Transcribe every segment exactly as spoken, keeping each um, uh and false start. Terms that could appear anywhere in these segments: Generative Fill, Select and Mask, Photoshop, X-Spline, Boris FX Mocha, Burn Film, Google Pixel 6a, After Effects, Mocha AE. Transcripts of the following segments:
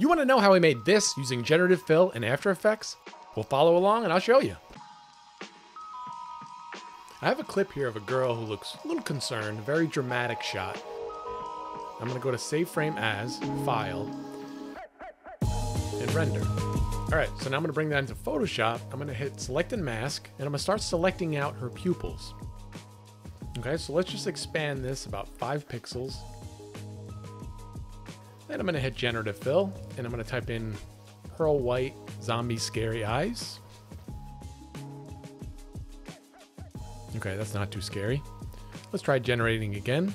You want to know how I made this using Generative Fill and After Effects? Well, follow along and I'll show you. I have a clip here of a girl who looks a little concerned, a very dramatic shot. I'm going to go to Save Frame As, File, and Render. Alright, so now I'm going to bring that into Photoshop. I'm going to hit Select and Mask, and I'm going to start selecting out her pupils. Okay, so let's just expand this about five pixels. Then I'm going to hit Generative Fill, and I'm going to type in Pearl White Zombie Scary Eyes. Okay, that's not too scary. Let's try generating again.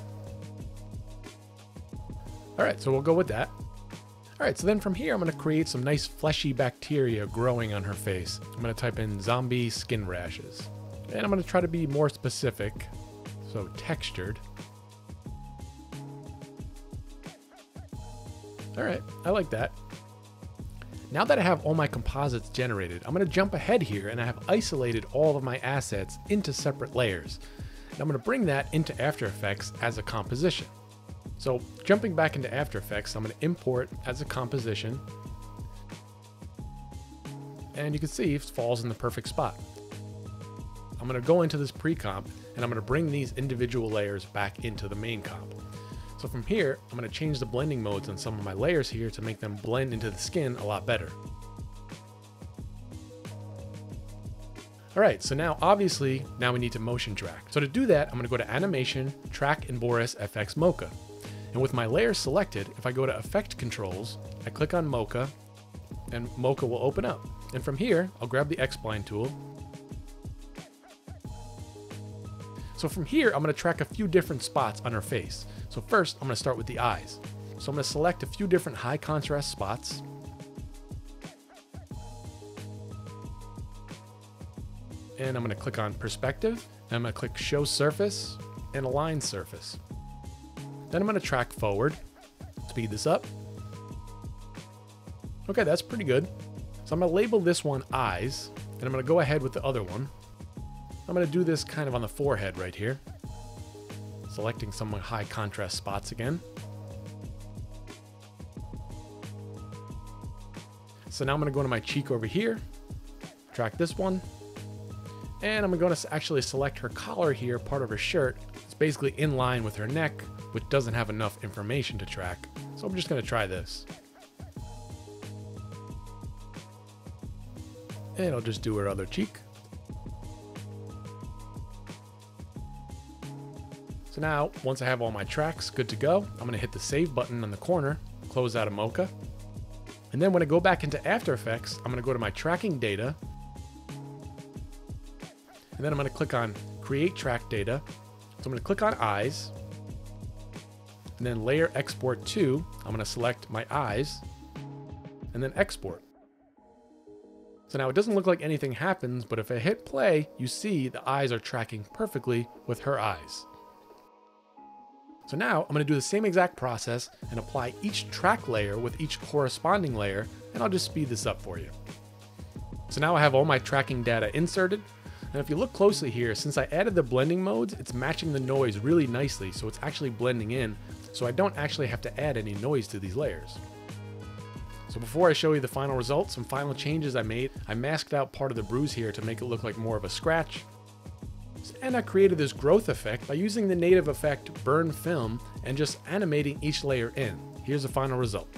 All right, so we'll go with that. All right, so then from here, I'm gonna create some nice fleshy bacteria growing on her face. I'm gonna type in zombie skin rashes. And I'm gonna try to be more specific, so textured. All right, I like that. Now that I have all my composites generated, I'm gonna jump ahead here and I have isolated all of my assets into separate layers. And I'm gonna bring that into After Effects as a composition. So jumping back into After Effects, I'm gonna import as a composition. And you can see it falls in the perfect spot. I'm gonna go into this pre-comp and I'm gonna bring these individual layers back into the main comp. So from here, I'm going to change the blending modes on some of my layers here to make them blend into the skin a lot better. All right, so now obviously, now we need to motion track. So to do that, I'm going to go to Animation, Track in Boris F X Mocha. And with my layers selected, if I go to Effect Controls, I click on Mocha, and Mocha will open up. And from here, I'll grab the X-Spline tool. So from here, I'm going to track a few different spots on her face. So first, I'm going to start with the eyes. So I'm going to select a few different high contrast spots. And I'm going to click on Perspective, and I'm going to click Show Surface and Align Surface. Then I'm going to track forward, speed this up. Okay, that's pretty good. So I'm going to label this one Eyes, and I'm going to go ahead with the other one. I'm going to do this kind of on the forehead right here. Selecting some high contrast spots again. So now I'm gonna go to my cheek over here, track this one, and I'm gonna actually select her collar here, part of her shirt. It's basically in line with her neck, which doesn't have enough information to track. So I'm just gonna try this. And I'll just do her other cheek. So now, once I have all my tracks good to go, I'm gonna hit the save button on the corner, close out of Mocha. And then when I go back into After Effects, I'm gonna go to my tracking data. And then I'm gonna click on Create Track Data. So I'm gonna click on Eyes. And then Layer Export to, I'm gonna select my eyes and then export. So now it doesn't look like anything happens, but if I hit play, you see the eyes are tracking perfectly with her eyes. So now I'm going to do the same exact process and apply each track layer with each corresponding layer, and I'll just speed this up for you. So now I have all my tracking data inserted, and if you look closely here, since I added the blending modes, it's matching the noise really nicely, so it's actually blending in, so I don't actually have to add any noise to these layers. So before I show you the final results, some final changes I made, I masked out part of the bruise here to make it look like more of a scratch. And I created this growth effect by using the native effect Burn Film and just animating each layer in. Here's the final result.